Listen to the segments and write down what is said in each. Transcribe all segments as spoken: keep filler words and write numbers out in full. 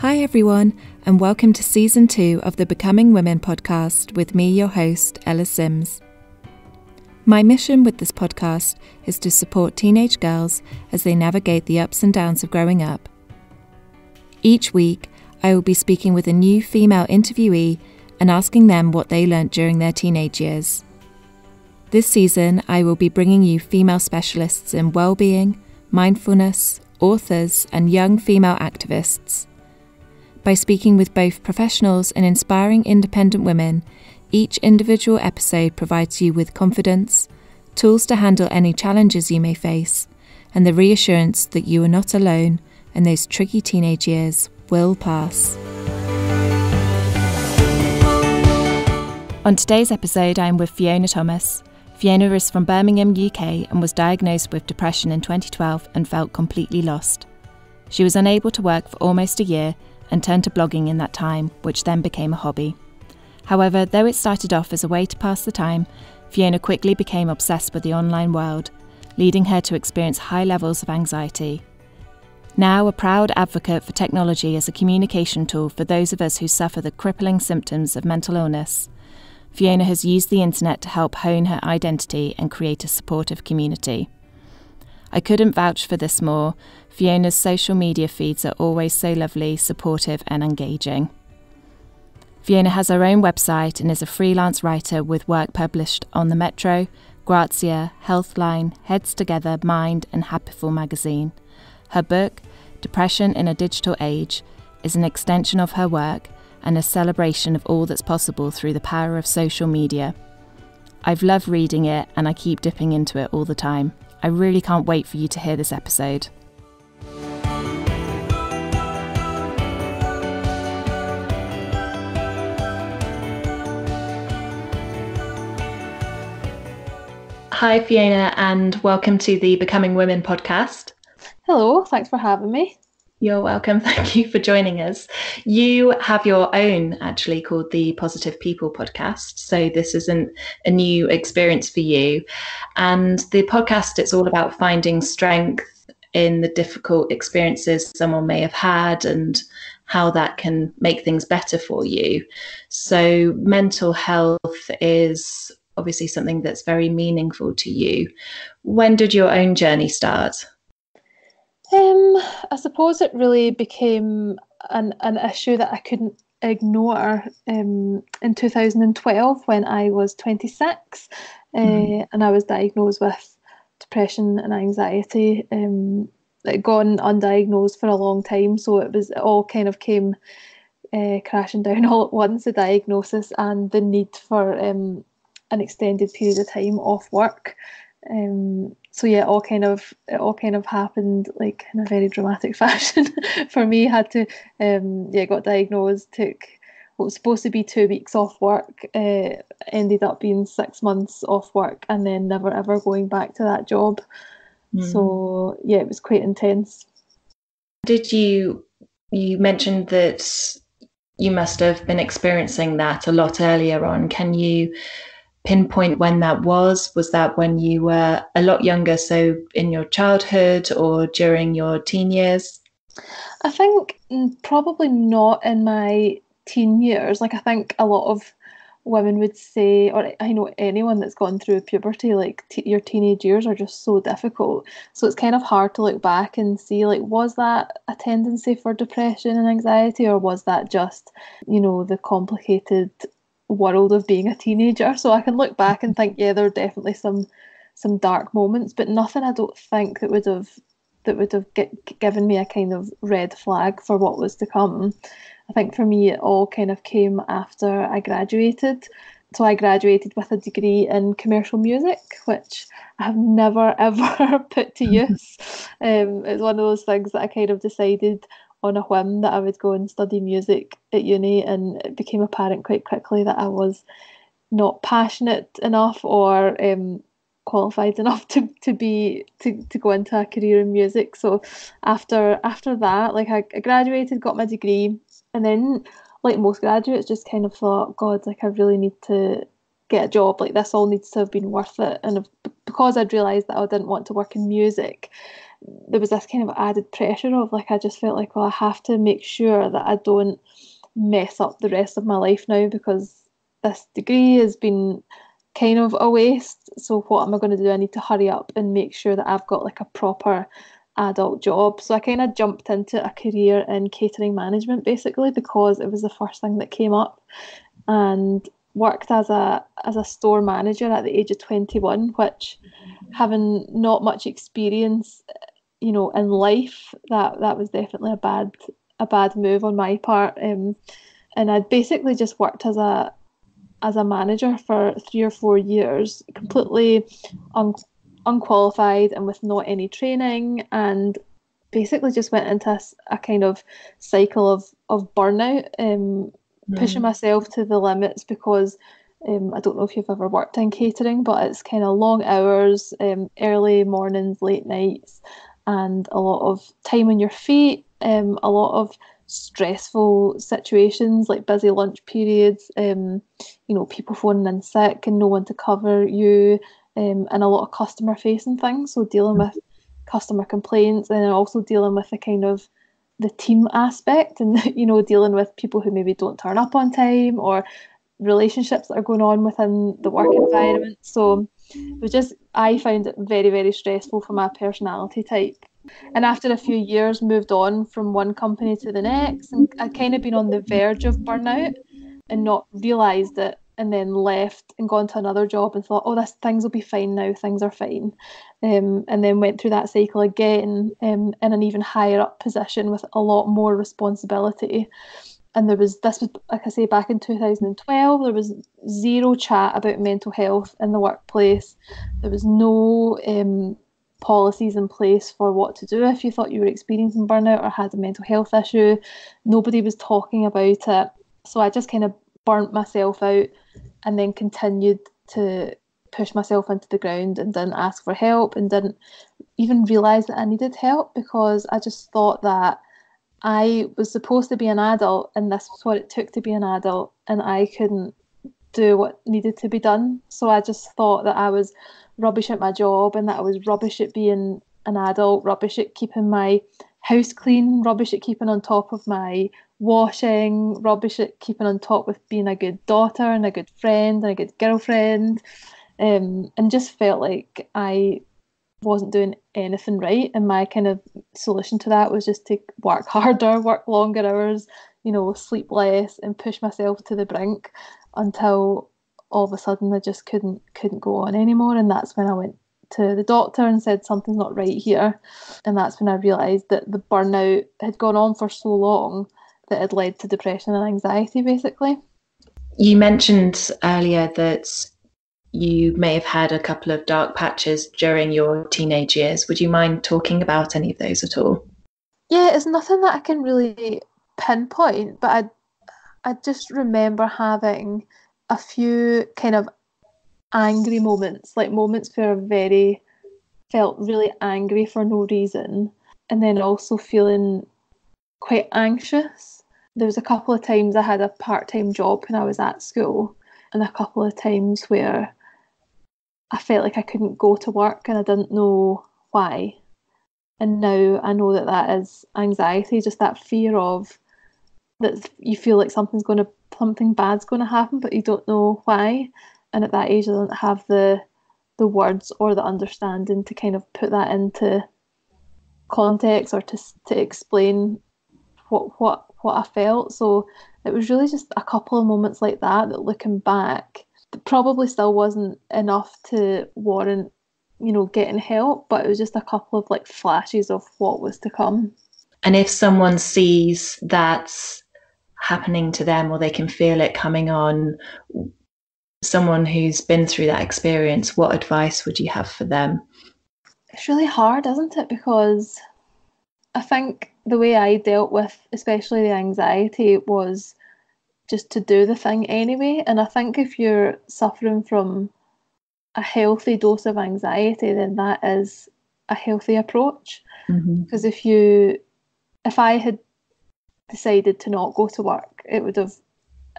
Hi everyone, and welcome to Season two of the Becoming Women podcast with me, your host, Ella Sims. My mission with this podcast is to support teenage girls as they navigate the ups and downs of growing up. Each week, I will be speaking with a new female interviewee and asking them what they learnt during their teenage years. This season, I will be bringing you female specialists in well-being, mindfulness, authors, and young female activists. By speaking with both professionals and inspiring independent women, each individual episode provides you with confidence, tools to handle any challenges you may face, and the reassurance that you are not alone and those tricky teenage years will pass. On today's episode, I am with Fiona Thomas. Fiona is from Birmingham, U K, and was diagnosed with depression in twenty twelve and felt completely lost. She was unable to work for almost a year and turned to blogging in that time, which then became a hobby. However, though it started off as a way to pass the time, Fiona quickly became obsessed with the online world, leading her to experience high levels of anxiety. Now a proud advocate for technology as a communication tool for those of us who suffer the crippling symptoms of mental illness, Fiona has used the internet to help hone her identity and create a supportive community. I couldn't vouch for this more. Fiona's social media feeds are always so lovely, supportive and engaging. Fiona has her own website and is a freelance writer with work published on The Metro, Grazia, Healthline, Heads Together, Mind and Happiful magazine. Her book, Depression in a Digital Age, is an extension of her work and a celebration of all that's possible through the power of social media. I've loved reading it and I keep dipping into it all the time. I really can't wait for you to hear this episode. Hi, Fiona, and welcome to the Becoming Women podcast. Hello, thanks for having me. You're welcome. Thank you for joining us. You have your own, actually, called the Positive People podcast. So this isn't a new experience for you. And the podcast, it's all about finding strength in the difficult experiences someone may have had and how that can make things better for you. So mental health is obviously something that's very meaningful to you. When did your own journey start? Um, I suppose it really became an, an issue that I couldn't ignore um, in two thousand twelve when I was twenty-six mm. uh, and I was diagnosed with depression and anxiety. Um, it gone undiagnosed for a long time, so it was it all kind of came uh, crashing down all at once, the diagnosis and the need for um, an extended period of time off work. Um, so yeah, it all kind of it all kind of happened like in a very dramatic fashion. For me, had to um, yeah got diagnosed, took what was supposed to be two weeks off work, uh, ended up being six months off work, and then never ever going back to that job. Mm. So yeah, it was quite intense. Did you you mentioned that you must have been experiencing that a lot earlier on? Can you pinpoint when that was? Was that when you were a lot younger, so in your childhood or during your teen years? I think probably not in my teen years. Like I think a lot of women would say, or I know anyone that's gone through puberty, like t- your teenage years are just so difficult. So it's kind of hard to look back and see, like, was that a tendency for depression and anxiety, or was that just, you know, the complicated world of being a teenager? So I can look back and think, yeah, there were definitely some some dark moments, but nothing I don't think that would have that would have get, given me a kind of red flag for what was to come. I think for me it all kind of came after I graduated. So I graduated with a degree in commercial music, which I have never ever put to use. Um, it's one of those things that I kind of decided on a whim that I would go and study music at uni, and it became apparent quite quickly that I was not passionate enough or um, qualified enough to to be to, to go into a career in music. So after after that, like I, I graduated, got my degree, and then like most graduates, just kind of thought, God, like I really need to get a job. Like this all needs to have been worth it. And if, because I'd realised that I didn't want to work in music, there was this kind of added pressure of like, I just felt like, well, I have to make sure that I don't mess up the rest of my life now, because this degree has been kind of a waste. So what am I going to do? I need to hurry up and make sure that I've got like a proper adult job. So I kind of jumped into a career in catering management, basically, because it was the first thing that came up, and worked as a as a store manager at the age of twenty-one, which, having not much experience, you know, in life, that that was definitely a bad a bad move on my part. Um, and I'd basically just worked as a as a manager for three or four years, completely un- unqualified and with not any training, and basically just went into a, a kind of cycle of of burnout, um, mm. pushing myself to the limits, because um, I don't know if you've ever worked in catering, but it's kind of long hours, um, early mornings, late nights, and a lot of time on your feet, um, a lot of stressful situations like busy lunch periods, um, you know, people phoning in sick and no one to cover you, um, and a lot of customer facing things, so dealing with customer complaints, and also dealing with the kind of the team aspect, and, you know, dealing with people who maybe don't turn up on time, or relationships that are going on within the work environment. So it was just, I found it very, very stressful for my personality type. And after a few years, moved on from one company to the next, and I'd kind of been on the verge of burnout and not realised it, and then left and gone to another job and thought, oh, this, things will be fine now, things are fine. Um, and then went through that cycle again, um, in an even higher up position with a lot more responsibility. And there was, this was, like I say, back in two thousand twelve, there was zero chat about mental health in the workplace. There was no... Um, policies in place for what to do if you thought you were experiencing burnout or had a mental health issue. Nobody was talking about it, so I just kind of burnt myself out, and then continued to push myself into the ground and didn't ask for help, and didn't even realise that I needed help, because I just thought that I was supposed to be an adult, and this was what it took to be an adult, and I couldn't do what needed to be done. So I just thought that I was rubbish at my job, and that I was rubbish at being an adult, rubbish at keeping my house clean, rubbish at keeping on top of my washing, rubbish at keeping on top with being a good daughter and a good friend and a good girlfriend, um, and just felt like I wasn't doing anything right. And my kind of solution to that was just to work harder, work longer hours, you know, sleep less, and push myself to the brink, until all of a sudden I just couldn't couldn't go on anymore. And that's when I went to the doctor and said, something's not right here. And that's when I realised that the burnout had gone on for so long that it had led to depression and anxiety, basically. You mentioned earlier that you may have had a couple of dark patches during your teenage years. Would you mind talking about any of those at all? Yeah, it's nothing that I can really pinpoint, but I I just remember having a few kind of angry moments, like moments where I very felt really angry for no reason, and then also feeling quite anxious. There was a couple of times I had a part-time job when I was at school, and a couple of times where I felt like I couldn't go to work and I didn't know why. And now I know that that is anxiety, just that fear of that you feel like something's going to, something bad's going to happen, but you don't know why. And at that age, I don't have the the words or the understanding to kind of put that into context, or to to explain what what what I felt. So it was really just a couple of moments like that that, looking back, that probably still wasn't enough to warrant, you know, getting help. But it was just a couple of like flashes of what was to come. And if someone sees that's happening to them, or they can feel it coming on, someone who's been through that experience, what advice would you have for them? It's really hard, isn't it? Because I think the way I dealt with, especially the anxiety, was just to do the thing anyway. And I think if you're suffering from a healthy dose of anxiety, then that is a healthy approach. Mm-hmm. Because if you if I had decided to not go to work, it would have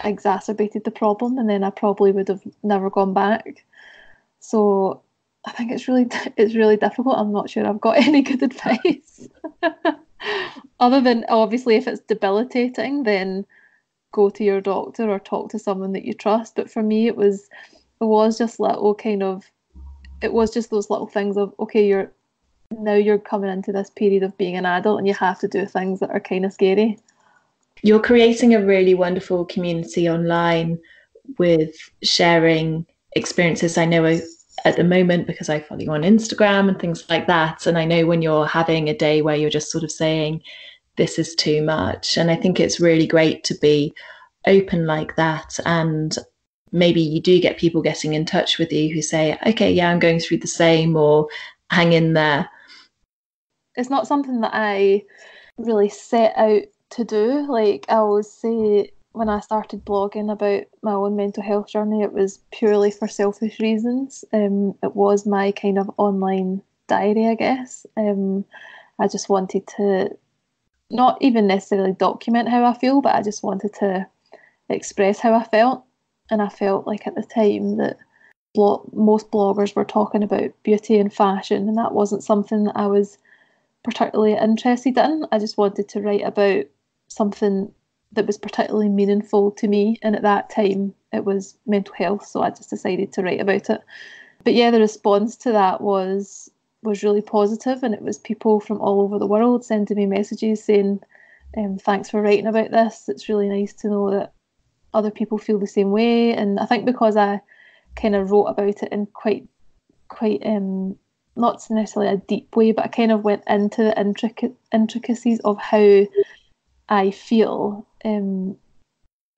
exacerbated the problem, and then I probably would have never gone back. So I think it's really it's really difficult. I'm not sure I've got any good advice. Other than, obviously, if it's debilitating, then go to your doctor or talk to someone that you trust. But for me, it was it was just little kind of, it was just those little things of, okay, you're now you're coming into this period of being an adult and you have to do things that are kind of scary. You're creating a really wonderful community online with sharing experiences. I know at the moment, because I follow you on Instagram and things like that, and I know when you're having a day where you're just sort of saying, this is too much. And I think it's really great to be open like that. And maybe you do get people getting in touch with you who say, okay, yeah, I'm going through the same, or hang in there. It's not something that I really set out to do. Like I always say, when I started blogging about my own mental health journey, it was purely for selfish reasons. Um, it was my kind of online diary, I guess. Um, I just wanted to not even necessarily document how I feel, but I just wanted to express how I felt. And I felt like at the time that blog- most bloggers were talking about beauty and fashion, and that wasn't something that I was particularly interested in. I just wanted to write about something that was particularly meaningful to me, and at that time it was mental health, so I just decided to write about it. But yeah, the response to that was was really positive, and it was people from all over the world sending me messages saying, um, thanks for writing about this, it's really nice to know that other people feel the same way. And I think because I kind of wrote about it in quite quite um not necessarily a deep way, but I kind of went into the intric- intricacies of how I feel, um,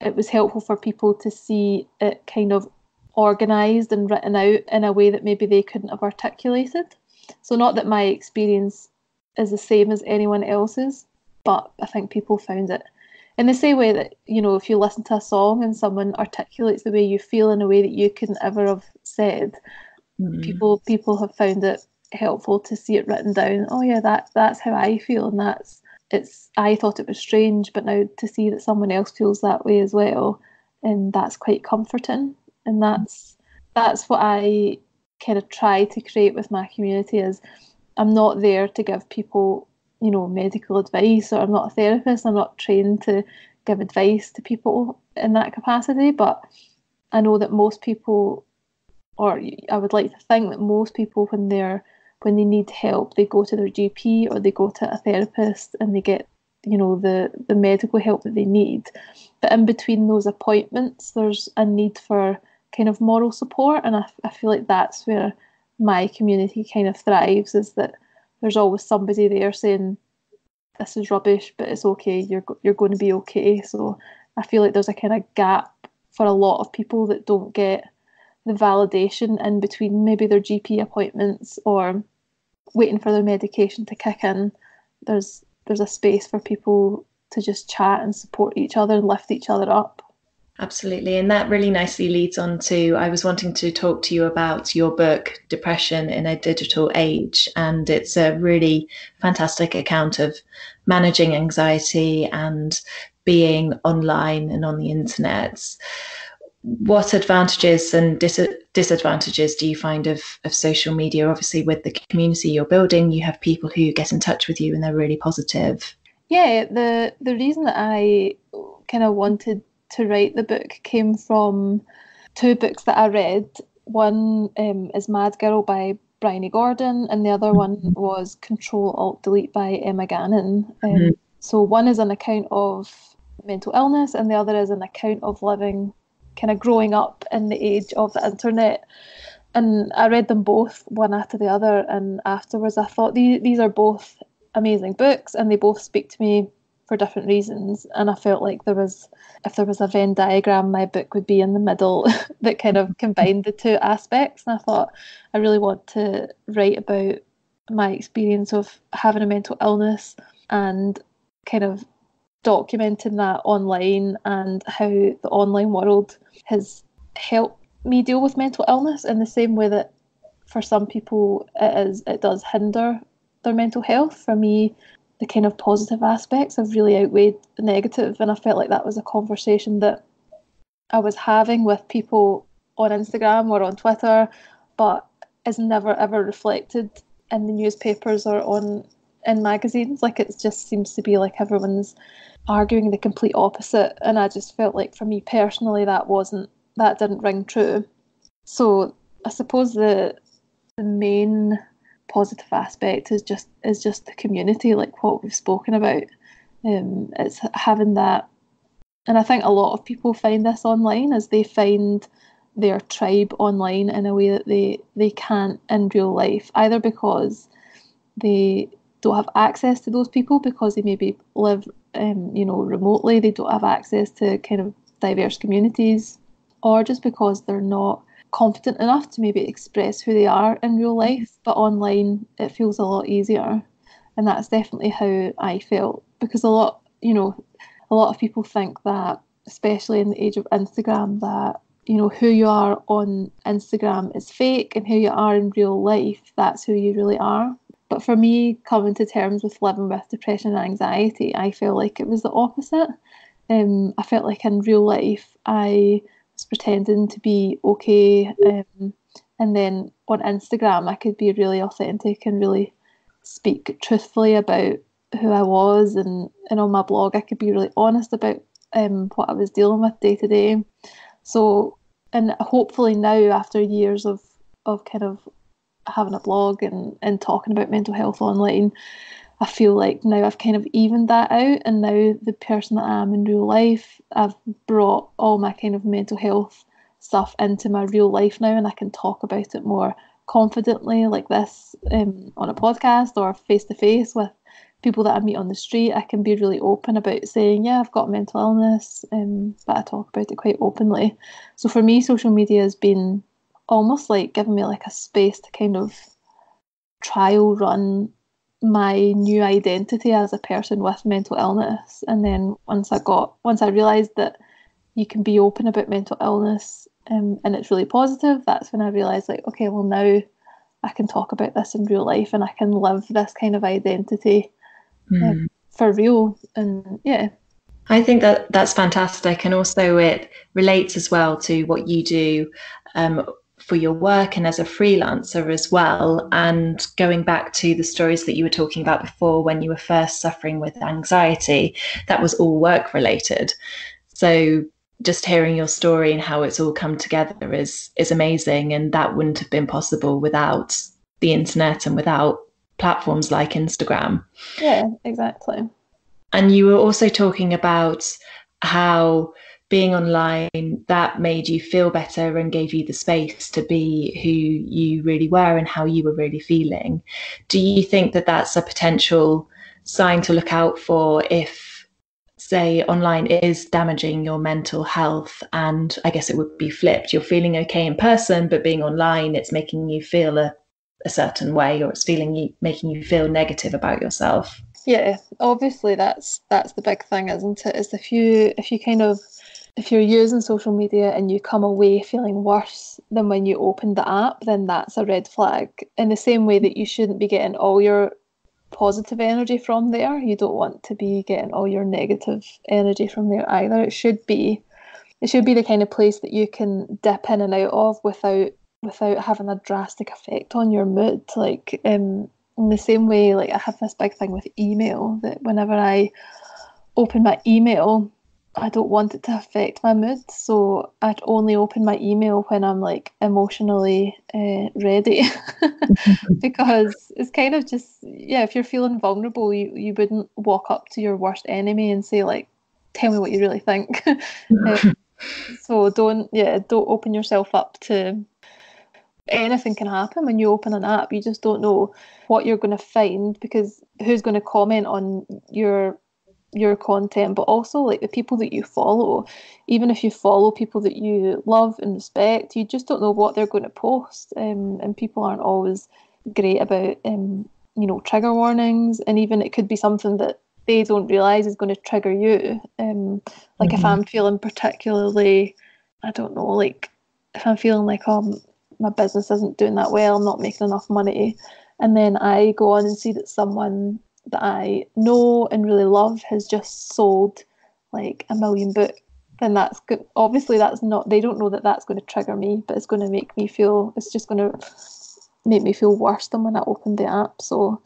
it was helpful for people to see it kind of organised and written out in a way that maybe they couldn't have articulated. So not that my experience is the same as anyone else's, but I think people found it in the same way that, you know, if you listen to a song and someone articulates the way you feel in a way that you couldn't ever have said, mm. people people have found it helpful to see it written down. Oh yeah, that that's how I feel, and that's It's, I thought it was strange, but now to see that someone else feels that way as well, and that's quite comforting. And that's that's what I kind of try to create with my community. Is I'm not there to give people, you know, medical advice, or I'm not a therapist, I'm not trained to give advice to people in that capacity, but I know that most people, or I would like to think that most people, when they're when they need help, they go to their G P or they go to a therapist and they get, you know, the, the medical help that they need. But in between those appointments, there's a need for kind of moral support. And I, I feel like that's where my community kind of thrives, is that there's always somebody there saying, this is rubbish, but it's okay, you're you're going to be okay. So I feel like there's a kind of gap for a lot of people that don't get the validation in between maybe their G P appointments or waiting for their medication to kick in. There's there's a space for people to just chat and support each other and lift each other up. Absolutely. And that really nicely leads on to, I was wanting to talk to you about your book, Depression in a Digital Age. And it's a really fantastic account of managing anxiety and being online and on the internet. What advantages and dis- disadvantages do you find of, of social media? Obviously, with the community you're building, you have people who get in touch with you and they're really positive. Yeah, the, the reason that I kind of wanted to write the book came from two books that I read. One um, is Mad Girl by Bryony Gordon, and the other mm-hmm. one was Control Alt Delete by Emma Gannon. Um, mm-hmm. So one is an account of mental illness and the other is an account of living kind of growing up in the age of the internet. And I read them both one after the other, and afterwards I thought these, these are both amazing books and they both speak to me for different reasons, and I felt like there was if there was a Venn diagram, my book would be in the middle that kind of combined the two aspects. And I thought, I really want to write about my experience of having a mental illness and kind of documenting that online, and how the online world has helped me deal with mental illness in the same way that for some people it is it does hinder their mental health. For me, the kind of positive aspects have really outweighed the negative, and I felt like that was a conversation that I was having with people on Instagram or on Twitter, but is never ever reflected in the newspapers or on in magazines. Like, it just seems to be like everyone's arguing the complete opposite, and I just felt like for me personally that wasn't that didn't ring true. So I suppose the the main positive aspect is just is just the community, like what we've spoken about. Um, it's having that, and I think a lot of people find this online, as they find their tribe online in a way that they, they can't in real life, either because they don't have access to those people because they maybe live um, you know, remotely, they don't have access to kind of diverse communities, or just because they're not confident enough to maybe express who they are in real life, but online it feels a lot easier. And that's definitely how I felt, because a lot, you know, a lot of people think that, especially in the age of Instagram, that, you know, who you are on Instagram is fake and who you are in real life, that's who you really are. But for me, coming to terms with living with depression and anxiety, I feel like it was the opposite. Um, I felt like in real life I was pretending to be okay, um, and then on Instagram I could be really authentic and really speak truthfully about who I was, and, and on my blog I could be really honest about um, what I was dealing with day to day. So, and hopefully now after years of, of kind of having a blog and, and talking about mental health online, I feel like now I've kind of evened that out, and now the person that I am in real life, I've brought all my kind of mental health stuff into my real life now, and I can talk about it more confidently like this um, on a podcast or face to face with people that I meet on the street. I can be really open about saying, yeah, I've got mental illness, um, but I talk about it quite openly. So for me, social media has been almost like giving me like a space to kind of trial run my new identity as a person with mental illness. And then once I got once I realised that you can be open about mental illness um, and it's really positive, that's when I realised, like, okay, well now I can talk about this in real life and I can live this kind of identity mm. um, for real. And yeah, I think that that's fantastic, and also it relates as well to what you do um for your work and as a freelancer as well. And going back to the stories that you were talking about before, when you were first suffering with anxiety, that was all work related. So just hearing your story and how it's all come together is is amazing, and that wouldn't have been possible without the internet and without platforms like Instagram. Yeah, exactly. And you were also talking about how being online, that made you feel better and gave you the space to be who you really were and how you were really feeling. Do you think that that's a potential sign to look out for if, say, online is damaging your mental health? And I guess it would be flipped. You're feeling okay in person, but being online, it's making you feel a, a certain way, or it's feeling you, making you feel negative about yourself. Yeah, obviously that's that's the big thing, isn't it? Is if you if you kind of If you're using social media and you come away feeling worse than when you opened the app, then that's a red flag. In the same way that you shouldn't be getting all your positive energy from there, you don't want to be getting all your negative energy from there either. It should be, it should be the kind of place that you can dip in and out of without without having a drastic effect on your mood. Like um, in the same way, like I have this big thing with email, that whenever I open my email, I don't want it to affect my mood, so I'd only open my email when I'm like emotionally uh, ready because it's kind of just, yeah, if you're feeling vulnerable, you, you wouldn't walk up to your worst enemy and say, like, tell me what you really think. um, so don't yeah don't open yourself up to anything. Can happen when you open an app. You just don't know what you're going to find, because who's going to comment on your your content, but also like the people that you follow. Even if you follow people that you love and respect, you just don't know what they're going to post, um, and people aren't always great about um, you know, trigger warnings, and even it could be something that they don't realise is going to trigger you. Um, like mm-hmm. if I'm feeling particularly, I don't know, like if I'm feeling like, oh, my business isn't doing that well, I'm not making enough money, and then I go on and see that someone that I know and really love has just sold like a million books, then that's good. Obviously that's not, they don't know that that's going to trigger me, but it's going to make me feel, it's just going to make me feel worse than when I opened the app. So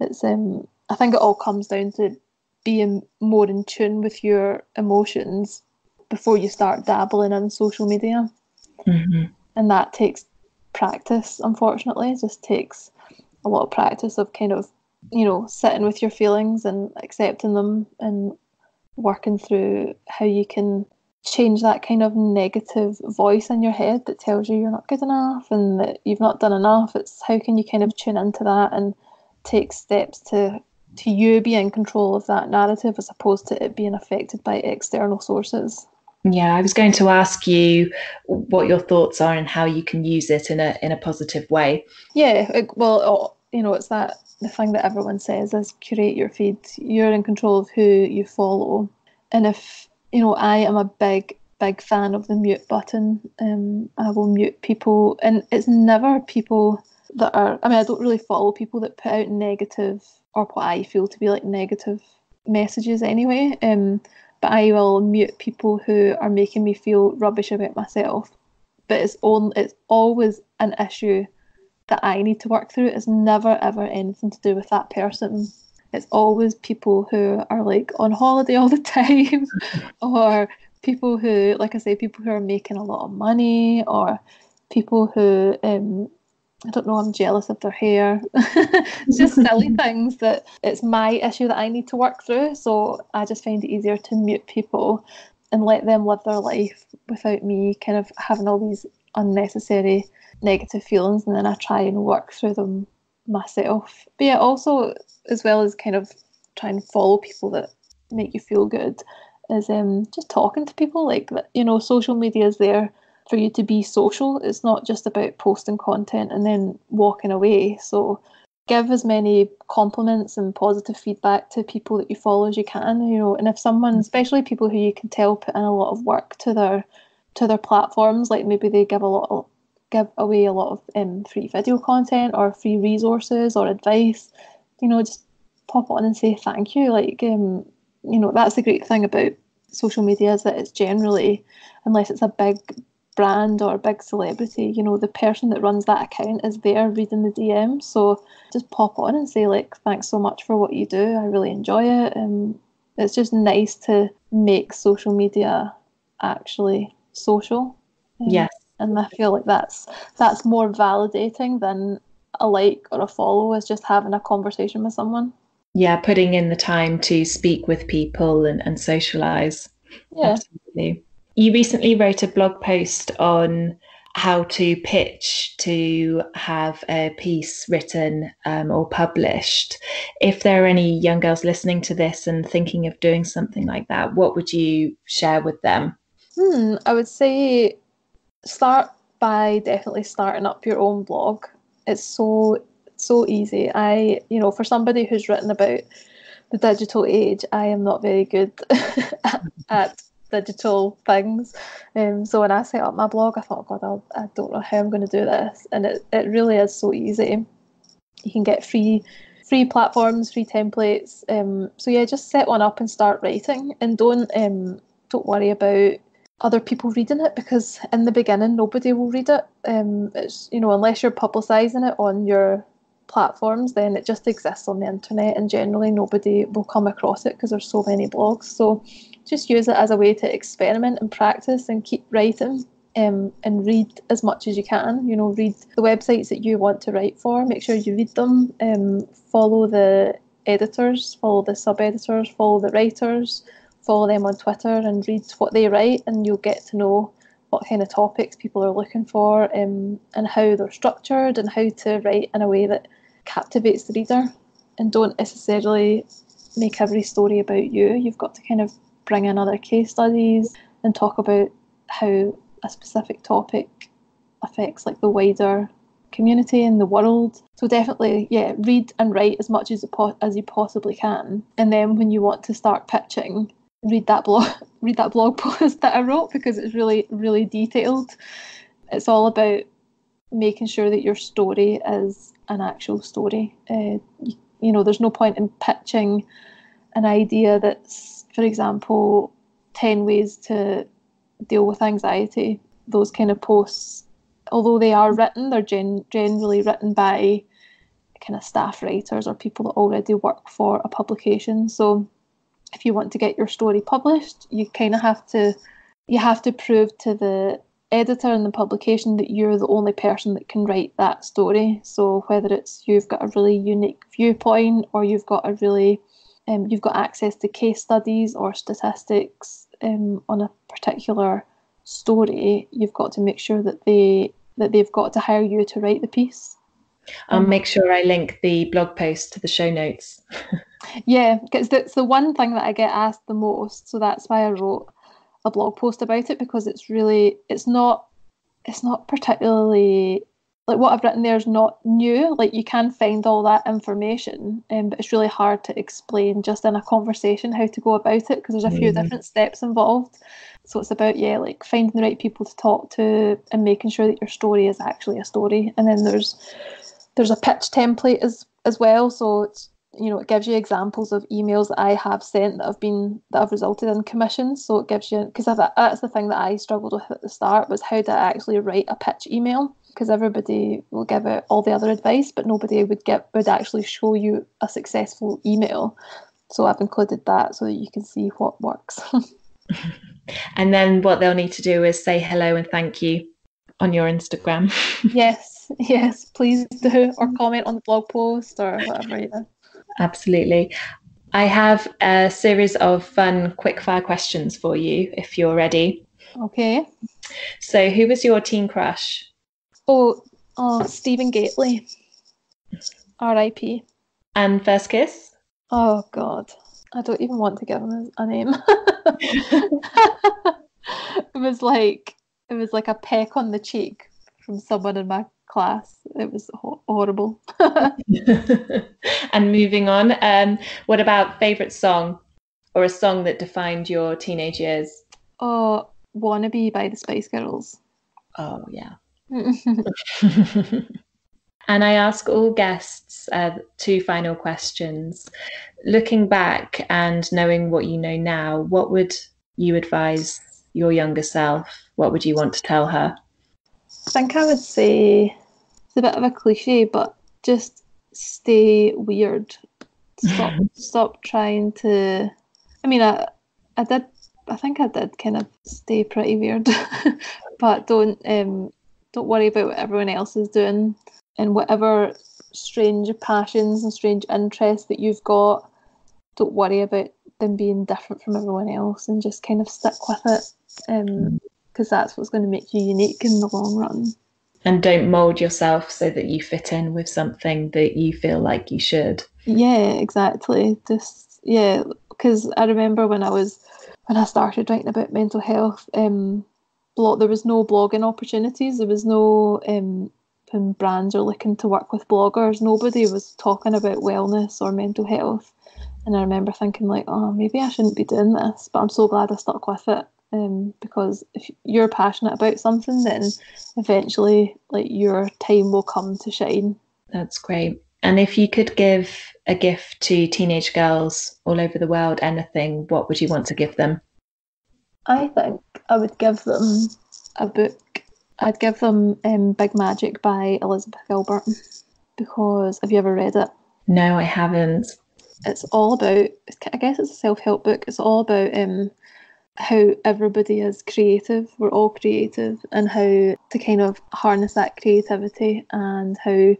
it's um I think it all comes down to being more in tune with your emotions before you start dabbling on social media. Mm-hmm. And that takes practice, unfortunately. It just takes a lot of practice of kind of, you know, sitting with your feelings and accepting them and working through how you can change that kind of negative voice in your head that tells you you're not good enough and that you've not done enough. It's how can you kind of tune into that and take steps to to you be in control of that narrative as opposed to it being affected by external sources. Yeah, I was going to ask you what your thoughts are and how you can use it in a in a positive way. Yeah, well, you know, it's that the thing that everyone says is curate your feed. You're in control of who you follow. And if, you know, I am a big, big fan of the mute button. Um, I will mute people. And it's never people that are, I mean, I don't really follow people that put out negative or what I feel to be like negative messages anyway. Um, but I will mute people who are making me feel rubbish about myself. But it's on, it's always an issue that I need to work through. It's never, ever anything to do with that person. It's always people who are like on holiday all the time or people who, like I say, people who are making a lot of money or people who, um, I don't know, I'm jealous of their hair. It's just silly things that it's my issue that I need to work through. So I just find it easier to mute people and let them live their life without me kind of having all these unnecessary negative feelings, and then I try and work through them myself. But yeah, also as well as kind of try and follow people that make you feel good is um just talking to people. Like, you know, social media is there for you to be social. It's not just about posting content and then walking away. So give as many compliments and positive feedback to people that you follow as you can, you know. And if someone, especially people who you can tell put in a lot of work to their to their platforms, like maybe they give a lot of give away a lot of um, free video content or free resources or advice, you know, just pop on and say thank you. Like, um, you know, that's the great thing about social media is that it's generally, unless it's a big brand or a big celebrity, you know, the person that runs that account is there reading the D M. So just pop on and say, like, thanks so much for what you do. I really enjoy it. And it's just nice to make social media actually social. Um, yes. And I feel like that's that's more validating than a like or a follow, is just having a conversation with someone. Yeah, putting in the time to speak with people and, and socialise. Yeah. Absolutely. You recently wrote a blog post on how to pitch to have a piece written um, or published. If there are any young girls listening to this and thinking of doing something like that, what would you share with them? Hmm, I would say... Start by definitely starting up your own blog. It's so, so easy. I, you know, for somebody who's written about the digital age, I am not very good at, at digital things. Um, so when I set up my blog, I thought, God, I'll, I don't know how I'm going to do this. And it, it really is so easy. You can get free free platforms, free templates. Um, so yeah, just set one up and start writing. And don't um, don't worry about other people reading it, because in the beginning nobody will read it. Um, it's, you know, unless you're publicising it on your platforms, then it just exists on the internet, and generally nobody will come across it because there's so many blogs. So just use it as a way to experiment and practice and keep writing, um, and read as much as you can. You know, read the websites that you want to write for, make sure you read them, um, follow the editors, follow the sub-editors, follow the writers, follow them on Twitter and read what they write, and you'll get to know what kind of topics people are looking for, um, and how they're structured and how to write in a way that captivates the reader. And don't necessarily make every story about you. You've got to kind of bring in other case studies and talk about how a specific topic affects like the wider community in the world. So definitely, yeah, read and write as much as, po- as you possibly can. And then when you want to start pitching, read that blog read that blog post that I wrote, because it's really, really detailed. It's all about making sure that your story is an actual story. Uh, you, you know, there's no point in pitching an idea that's, for example, ten ways to deal with anxiety. Those kind of posts although they are written, they're gen- generally written by kind of staff writers or people that already work for a publication. So if you want to get your story published, you kind of have to you have to prove to the editor and the publication that you're the only person that can write that story. So whether it's you've got a really unique viewpoint, or you've got a really um, you've got access to case studies or statistics um, on a particular story, you've got to make sure that they that they've got to hire you to write the piece. I'll um, make sure I link the blog post to the show notes. Yeah, because that's the one thing that I get asked the most, so that's why I wrote a blog post about it, because it's really it's not it's not particularly, like, what I've written there is not new. Like, you can find all that information, um, but it's really hard to explain just in a conversation how to go about it, because there's a few mm-hmm. different steps involved. So it's about, yeah, like finding the right people to talk to and making sure that your story is actually a story. And then there's there's a pitch template as as well. So it's, you know, it gives you examples of emails that I have sent that have been that have resulted in commissions. So it gives you, because that's the thing that I struggled with at the start, was how do I actually write a pitch email? Because everybody will give out all the other advice, but nobody would get would actually show you a successful email. So I've included that so that you can see what works. And then what they'll need to do is say hello and thank you on your Instagram. yes, yes, please do, or comment on the blog post or whatever. Yeah. Absolutely. I have a series of fun quickfire questions for you if you're ready. Okay. So who was your teen crush? Oh, oh Stephen Gately. R I P. And first kiss? Oh, God. I don't even want to give him a name. It was like it was like a peck on the cheek from someone in my class. It was ho- horrible. And moving on, um what about favorite song, or a song that defined your teenage years? Oh, Wannabe by the Spice Girls. Oh yeah. And I ask all guests uh, two final questions. Looking back and knowing what you know now, what would you advise your younger self? What would you want to tell her? I think I would say, it's a bit of a cliche, but just stay weird. Stop stop trying to... I mean, I, I did, I think I did kind of stay pretty weird, but don't um, don't worry about what everyone else is doing. And whatever strange passions and strange interests that you've got, don't worry about them being different from everyone else, and just kind of stick with it, because um, that's what's going to make you unique in the long run. And don't mould yourself so that you fit in with something that you feel like you should. Yeah, exactly. Just yeah, because I remember when I was when I started writing about mental health, um, blog there was no blogging opportunities. There was no um. And brands are looking to work with bloggers. Nobody was talking about wellness or mental health, and I remember thinking, like, oh, maybe I shouldn't be doing this, but I'm so glad I stuck with it, um, because if you're passionate about something, then eventually, like, your time will come to shine. That's great. And if you could give a gift to teenage girls all over the world, anything, what would you want to give them? I think I would give them a book. I'd give them um, Big Magic by Elizabeth Gilbert, because have you ever read it? No, I haven't. It's all about, I guess it's a self-help book. It's all about um, how everybody is creative. We're all creative, and how to kind of harness that creativity, and how the,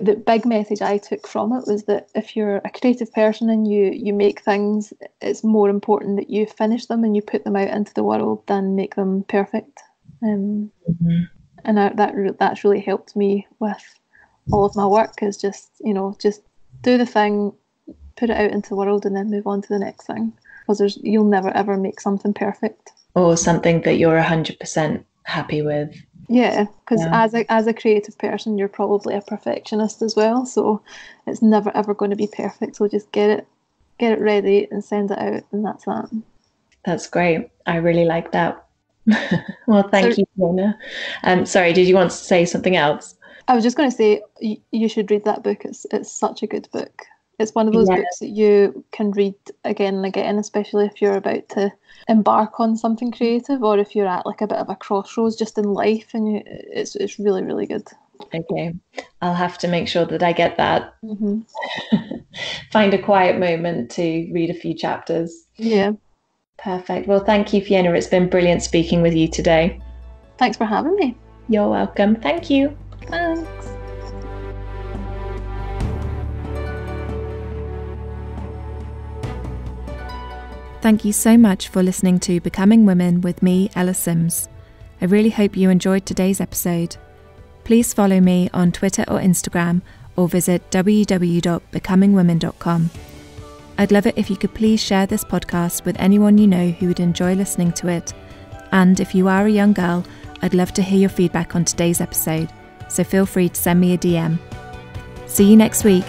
the big message I took from it was that if you're a creative person and you, you make things, it's more important that you finish them and you put them out into the world than make them perfect. Um, mm-hmm. And I, that that's really helped me with all of my work, is just, you know, just do the thing, put it out into the world, and then move on to the next thing, because there's you'll never ever make something perfect, or something that you're one hundred percent happy with. Yeah, because yeah. as a as a creative person, you're probably a perfectionist as well, so it's never ever going to be perfect, so just get it get it ready and send it out, and that's that. That's great. I really like that. Well, thank so, you, Fiona. Um, sorry, did you want to say something else? I was just going to say you, you should read that book. It's it's such a good book. It's one of those yeah. books that you can read again and again, especially if you're about to embark on something creative or if you're at like a bit of a crossroads just in life, and you, it's it's really, really good. Okay, I'll have to make sure that I get that. Mm-hmm. Find a quiet moment to read a few chapters. Yeah. Perfect. Well, thank you, Fiona. It's been brilliant speaking with you today. Thanks for having me. You're welcome. Thank you. Thanks. Thank you so much for listening to Becoming Women with me, Ella Sims. I really hope you enjoyed today's episode. Please follow me on Twitter or Instagram, or visit w w w dot becoming women dot com. I'd love it if you could please share this podcast with anyone you know who would enjoy listening to it. And if you are a young girl, I'd love to hear your feedback on today's episode, so feel free to send me a D M. See you next week.